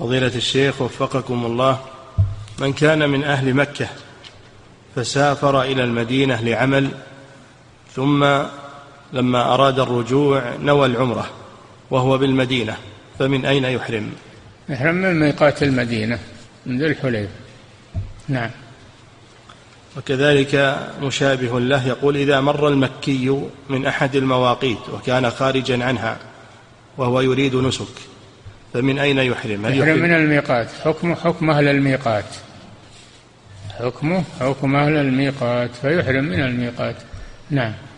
فضيلة الشيخ وفقكم الله، من كان من أهل مكة فسافر إلى المدينة لعمل، ثم لما أراد الرجوع نوى العمرة وهو بالمدينة، فمن أين يحرم؟ يحرم من ميقات المدينة من ذي الحليفة. نعم. وكذلك مشابه له يقول: إذا مر المكي من أحد المواقيت وكان خارجا عنها وهو يريد نسك، فمن أين يحرم؟ يحرم من الميقات. حكمه حكم أهل الميقات، حكمه حكم أهل الميقات، فيحرم من الميقات. نعم.